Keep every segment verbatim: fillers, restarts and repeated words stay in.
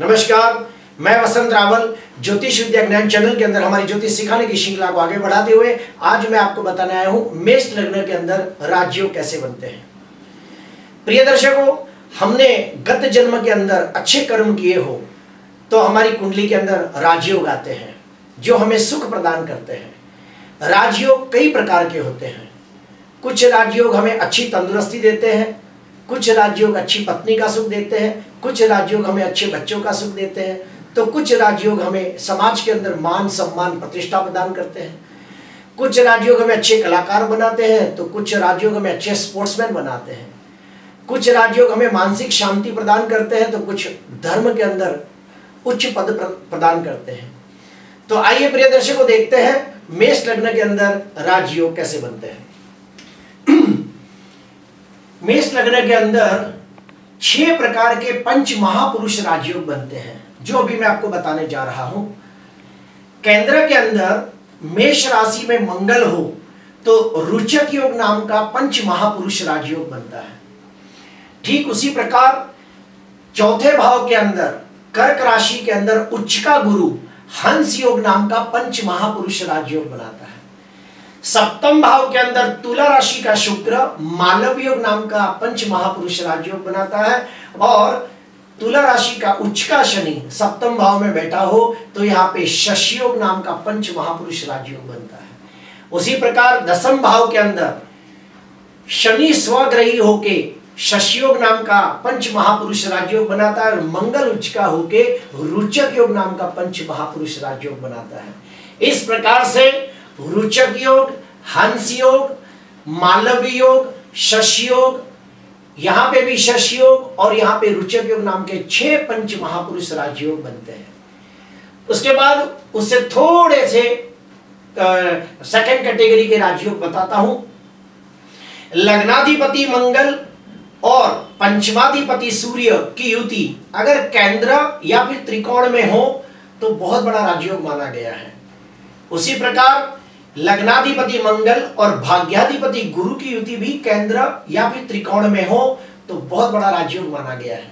नमस्कार, मैं वसंत रावल। ज्योतिष विद्या ज्ञान चैनल के अंदर हमारी ज्योतिष सिखाने की श्रृंखला को आगे बढ़ाते हुए आज मैं आपको बताने आया हूं मेष लग्न के अंदर राजयोग कैसे बनते हैं। प्रिय दर्शकों, हमने गत जन्म के अंदर अच्छे कर्म किए हो तो हमारी कुंडली के अंदर राजयोग आते हैं जो हमें सुख प्रदान करते हैं। राजयोग कई प्रकार के होते हैं। कुछ राजयोग हमें अच्छी तंदुरुस्ती देते हैं, कुछ राजयोग अच्छी पत्नी का सुख देते हैं, कुछ राजयोग हमें अच्छे बच्चों का सुख देते हैं, तो कुछ राजयोग हमें समाज के अंदर मान सम्मान प्रतिष्ठा प्रदान करते हैं। कुछ राजयोग हमें अच्छे कलाकार बनाते हैं, तो कुछ राजयोग हमें अच्छे स्पोर्ट्समैन बनाते हैं। कुछ राजयोग हमें मानसिक शांति प्रदान करते हैं, तो कुछ धर्म के अंदर उच्च पद प्रदान करते हैं। तो आइए प्रिय दर्शकों, देखते हैं मेष लग्न के अंदर राजयोग कैसे बनते हैं। मेष लग्न के अंदर छह प्रकार के पंच महापुरुष राजयोग बनते हैं जो अभी मैं आपको बताने जा रहा हूं। केंद्र के अंदर मेष राशि में मंगल हो तो रुचक योग नाम का पंच महापुरुष राजयोग बनता है। ठीक उसी प्रकार चौथे भाव के अंदर कर्क राशि के अंदर उच्च का गुरु हंस योग नाम का पंच महापुरुष राजयोग बनाता है। सप्तम भाव के अंदर तुला राशि का शुक्र मालव्य योग नाम का पंच महापुरुष राजयोग बनाता है, और तुला राशि का उच्च का शनि सप्तम भाव में बैठा हो तो यहाँ पे शशि योग नाम का पंच महापुरुष राजयोग बनता है। उसी प्रकार दसम भाव के अंदर शनि स्वग्रही होके शशि योग नाम का पंच महापुरुष राजयोग बनाता है, और मंगल उच्च का होके रुचक योग नाम का पंच महापुरुष राजयोग बनाता है। इस प्रकार से रुचक योग, हंस योग, मालवी योग, शशि योग, यहाँ पे भी शशि योग और यहाँ पे रुचक योग नाम के छह पंच महापुरुष राजयोग बनते हैं। उसके बाद उससे थोड़े से सेकंड कैटेगरी के राजयोग बताता हूं। लग्नाधिपति मंगल और पंचमाधिपति सूर्य की युति अगर केंद्र या फिर त्रिकोण में हो तो बहुत बड़ा राजयोग माना गया है। उसी प्रकार लग्नाधिपति मंगल और भाग्याधिपति गुरु की युति भी केंद्र या फिर त्रिकोण में हो तो बहुत बड़ा राजयोग माना गया है।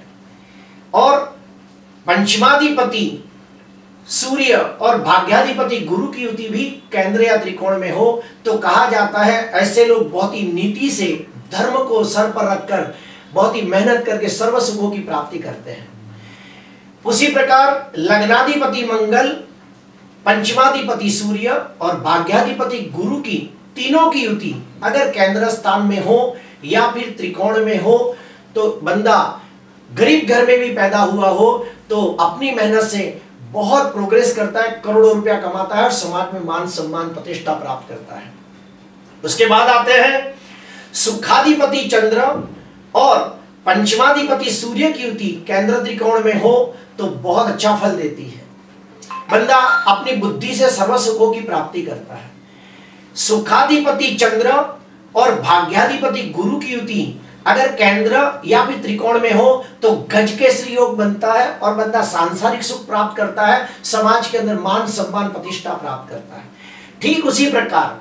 और पंचमाधिपति सूर्य और भाग्याधिपति गुरु की युति भी केंद्र या त्रिकोण में हो तो कहा जाता है ऐसे लोग बहुत ही नीति से धर्म को सर पर रखकर बहुत ही मेहनत करके सर्व सुखों की प्राप्ति करते हैं। उसी प्रकार लग्नाधिपति मंगल, पंचमाधिपति सूर्य और भाग्याधिपति गुरु की तीनों की युति अगर केंद्र स्थान में हो या फिर त्रिकोण में हो तो बंदा गरीब घर में भी पैदा हुआ हो तो अपनी मेहनत से बहुत प्रोग्रेस करता है, करोड़ों रुपया कमाता है और समाज में मान सम्मान प्रतिष्ठा प्राप्त करता है। उसके बाद आते हैं सुखाधिपति चंद्र और पंचमाधिपति सूर्य की युति केंद्र त्रिकोण में हो तो बहुत अच्छा फल देती है, बंदा अपनी बुद्धि से सर्व सुखों की प्राप्ति करता है। सुखाधिपति चंद्र और भाग्याधिपति गुरु की युति अगर केंद्र या फिर त्रिकोण में हो तो गजकेसरी योग बनता है और बंदा सांसारिक सुख प्राप्त करता है, समाज के अंदर मान सम्मान प्रतिष्ठा प्राप्त करता है। ठीक उसी प्रकार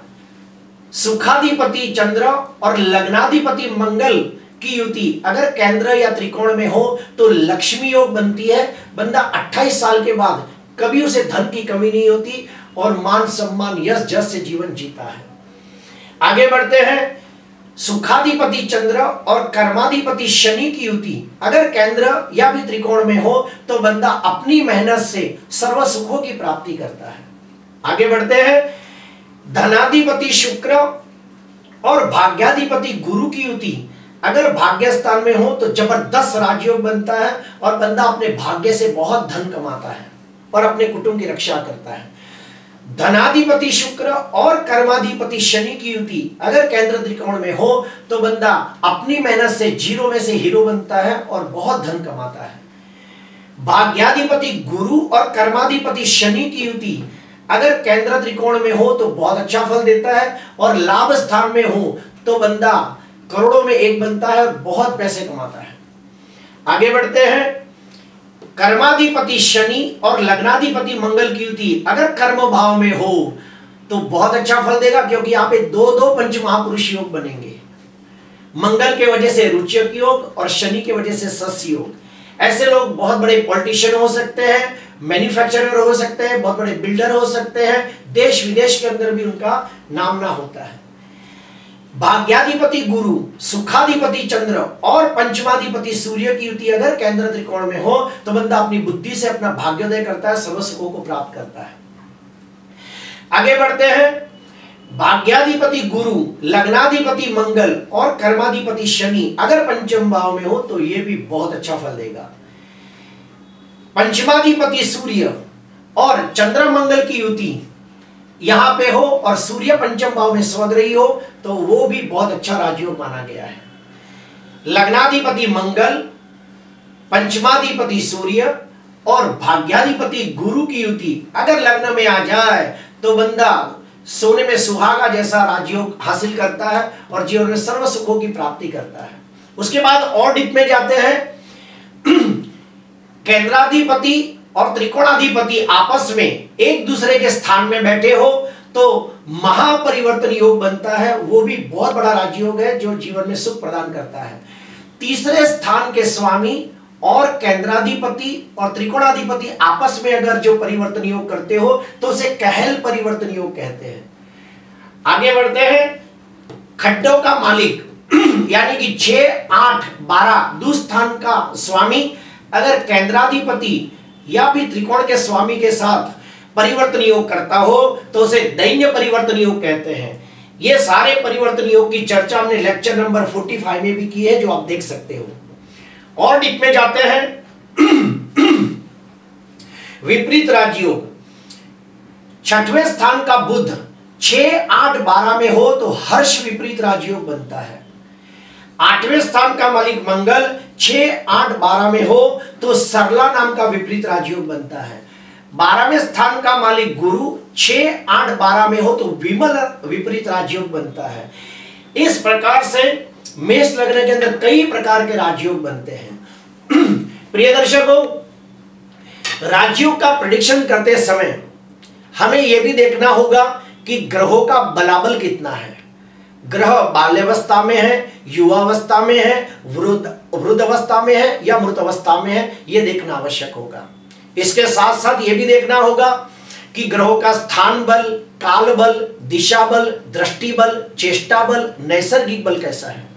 सुखाधिपति चंद्र और लग्नाधिपति मंगल की युति अगर केंद्र या त्रिकोण में हो तो लक्ष्मी योग बनती है, बंदा अट्ठाईस साल के बाद कभी उसे धन की कमी नहीं होती और मान सम्मान यश जस से जीवन जीता है। आगे बढ़ते हैं, सुखाधिपति चंद्र और कर्माधिपति शनि की युति अगर केंद्र या भी त्रिकोण में हो तो बंदा अपनी मेहनत से सर्व सुखों की प्राप्ति करता है। आगे बढ़ते हैं, धनाधिपति शुक्र और भाग्याधिपति गुरु की युति अगर भाग्य स्थान में हो तो जबरदस्त राजयोग बनता है और बंदा अपने भाग्य से बहुत धन कमाता है और अपने कुटुंब की रक्षा करता है। धनाधिपति शुक्र और कर्माधिपति शनि की युति अगर केंद्र त्रिकोण में हो तो बंदा अपनी मेहनत से जीरो में से हीरो बनता है और बहुत धन कमाता है। भाग्याधिपति गुरु और कर्माधिपति शनि की युति अगर केंद्र त्रिकोण में हो तो बहुत अच्छा फल देता है, और लाभ स्थान में हो तो बंदा करोड़ों में एक बनता है और बहुत पैसे कमाता है। आगे बढ़ते हैं, कर्माधिपति शनि और लग्नाधिपति मंगल की युति अगर कर्म भाव में हो तो बहुत अच्छा फल देगा क्योंकि यहाँ पे दो दो पंच महापुरुष योग बनेंगे, मंगल के वजह से रुचक योग और शनि के वजह से शशि योग। ऐसे लोग बहुत बड़े पॉलिटिशियन हो सकते हैं, मैन्युफैक्चरर हो सकते हैं, बहुत बड़े बिल्डर हो सकते हैं, देश विदेश के अंदर भी उनका नामना होता है। भाग्याधिपति गुरु, सुखाधिपति चंद्र और पंचमाधिपति सूर्य की युति अगर केंद्र त्रिकोण में हो तो बंदा अपनी बुद्धि से अपना भाग्योदय करता है, सर्वसुखों को प्राप्त करता है। आगे बढ़ते हैं, भाग्याधिपति गुरु, लग्नाधिपति मंगल और कर्माधिपति शनि अगर पंचम भाव में हो तो यह भी बहुत अच्छा फल देगा। पंचमाधिपति सूर्य और चंद्र मंगल की युति यहां पे हो और सूर्य पंचम भाव में स्वग्रही हो तो वो भी बहुत अच्छा राजयोग माना गया है। लग्नाधिपति मंगल, पंचमाधिपति सूर्य और भाग्याधिपति गुरु की युति अगर लग्न में आ जाए तो बंदा सोने में सुहागा जैसा राजयोग हासिल करता है और जीवन में सर्व सुखों की प्राप्ति करता है। उसके बाद और डीप में जाते हैं, केंद्राधिपति और त्रिकोणाधिपति आपस में एक दूसरे के स्थान में बैठे हो तो महापरिवर्तन योग बनता है, वो भी बहुत बड़ा राजयोग है जो जीवन में सुख प्रदान करता है। तीसरे स्थान के स्वामी और केंद्राधिपति और त्रिकोणाधिपति आपस में अगर जो परिवर्तन योग करते हो तो उसे कहल परिवर्तन योग कहते हैं। आगे बढ़ते हैं, खड्डों का मालिक यानी कि छह आठ बारह दूसरे स्थान का स्वामी अगर केंद्राधिपति या भी त्रिकोण के स्वामी के साथ परिवर्तन योग करता हो तो उसे दैन्य परिवर्तन योग कहते हैं। ये सारे परिवर्तन योग की चर्चा हमने लेक्चर नंबर पैंतालीस में भी की है, जो आप देख सकते हो। और डीप में जाते हैं, विपरीत राजयोग, छठवें स्थान का बुध छह आठ बारह में हो तो हर्ष विपरीत राजयोग बनता है। आठवें स्थान का मालिक मंगल छह आठ बारह में हो तो सरला नाम का विपरीत राजयोग बनता है। बारहवें स्थान का मालिक गुरु छह आठ बारह में हो तो विमल विपरीत राजयोग बनता है। इस प्रकार से मेष लग्न के अंदर कई प्रकार के राजयोग बनते हैं। प्रिय दर्शकों, राजयोग का प्रेडिक्शन करते समय हमें यह भी देखना होगा कि ग्रहों का बलाबल कितना है। ग्रह बाल्यावस्था में है, युवावस्था में है, वृद्ध अवस्था में है या मृत अवस्था में है, यह देखना आवश्यक होगा। इसके साथ साथ यह भी देखना होगा कि ग्रहों का स्थान बल, काल बल, दिशा बल, दृष्टि बल, चेष्टा बल, नैसर्गिक बल कैसा है।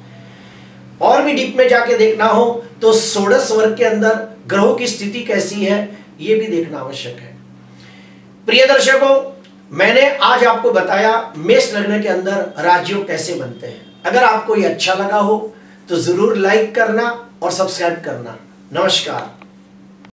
और भी डीप में जाके देखना हो तो षोडश वर्ग के अंदर ग्रहों की स्थिति कैसी है, यह भी देखना आवश्यक है। प्रिय दर्शकों, मैंने आज आपको बताया मेष लग्न के अंदर राजयोग कैसे बनते हैं। अगर आपको ये अच्छा लगा हो तो जरूर लाइक करना और सब्सक्राइब करना। नमस्कार।